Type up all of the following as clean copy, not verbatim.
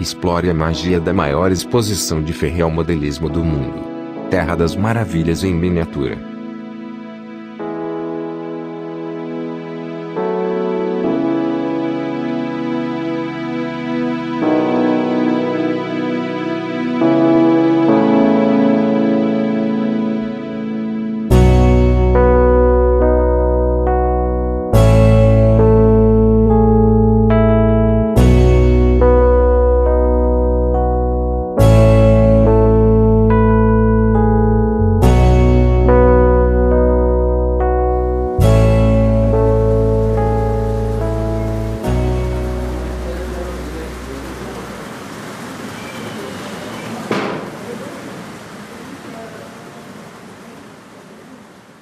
Explore a magia da maior exposição de ferreomodelismo do mundo. Terra das Maravilhas em miniatura.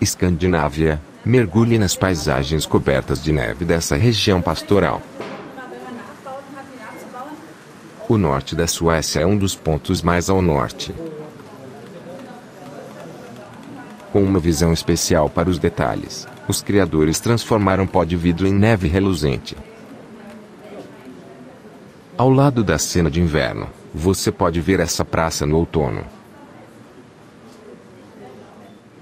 Escandinávia, mergulhe nas paisagens cobertas de neve dessa região pastoral. O norte da Suécia é um dos pontos mais ao norte, com uma visão especial para os detalhes, os criadores transformaram pó de vidro em neve reluzente. Ao lado da cena de inverno, você pode ver essa praça no outono.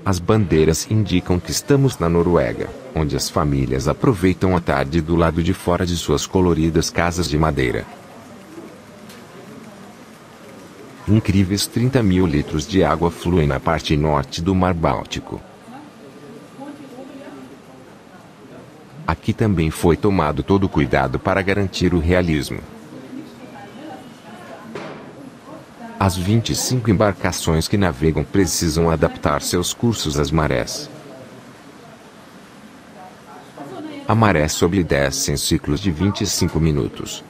As bandeiras indicam que estamos na Noruega, onde as famílias aproveitam a tarde do lado de fora de suas coloridas casas de madeira. Incríveis 30.000 litros de água fluem na parte norte do Mar Báltico. Aqui também foi tomado todo o cuidado para garantir o realismo. As 25 embarcações que navegam precisam adaptar seus cursos às marés. A maré sobe e desce em ciclos de 25 minutos.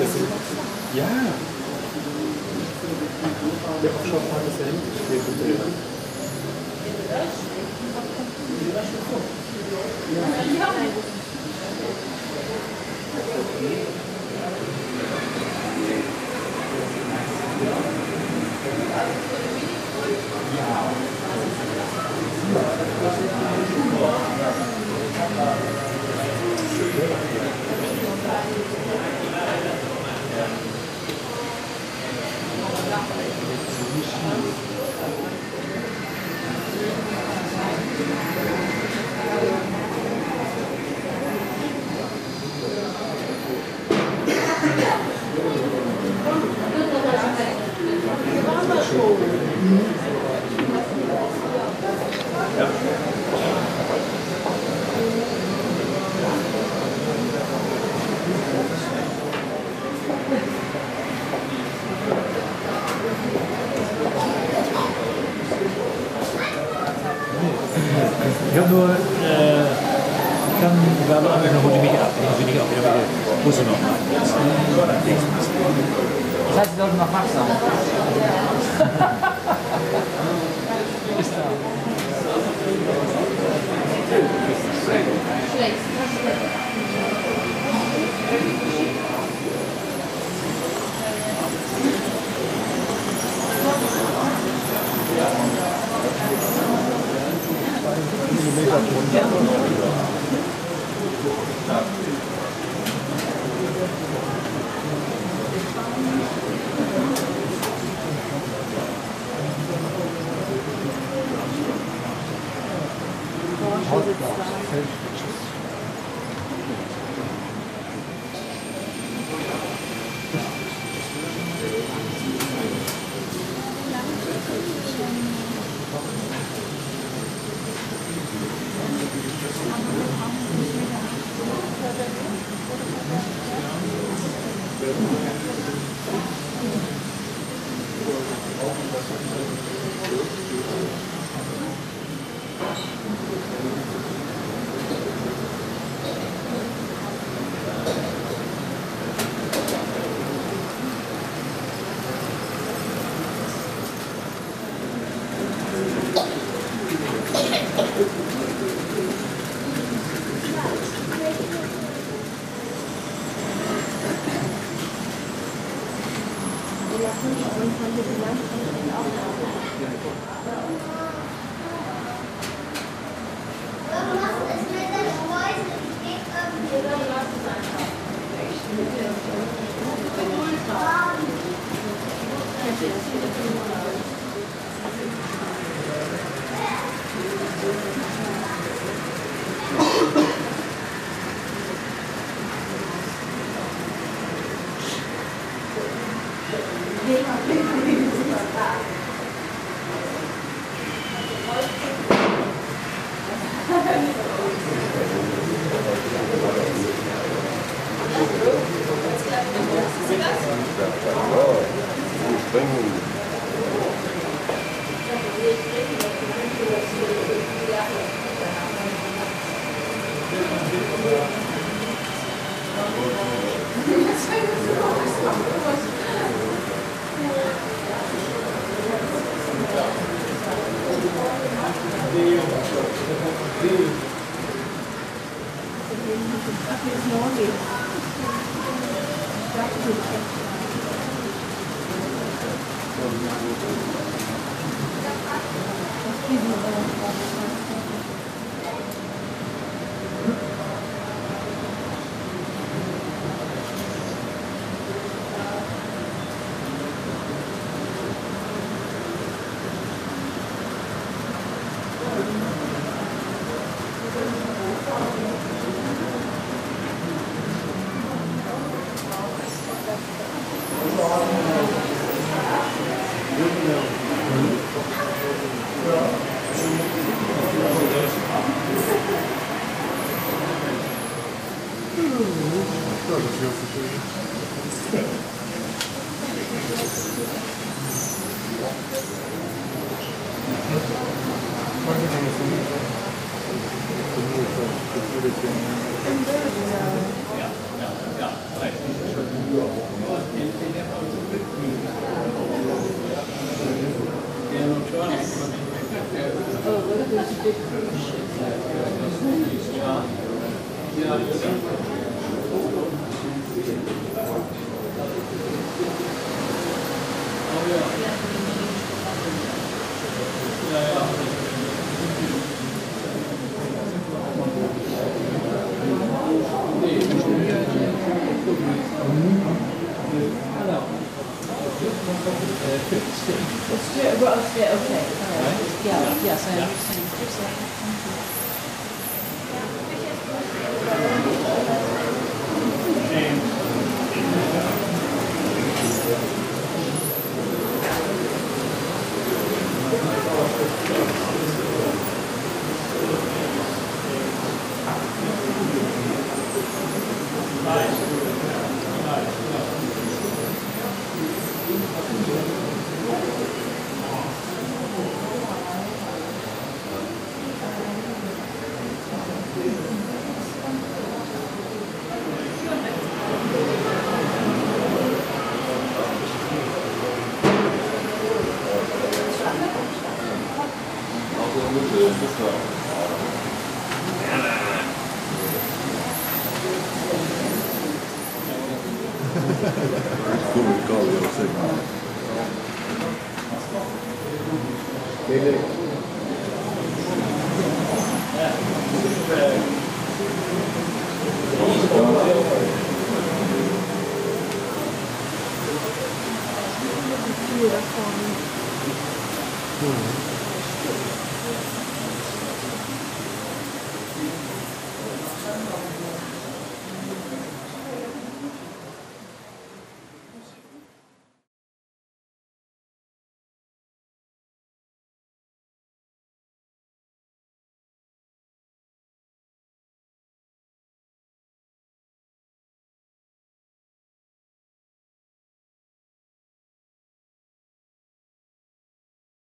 Deswegen, ja. Der Offshore-Park ist ja hingespielt mit dem. Ich habe nur, ich muss noch mal. Das heißt, wir sollten noch wachsam. Ja, ja, ja, ja. Thank you.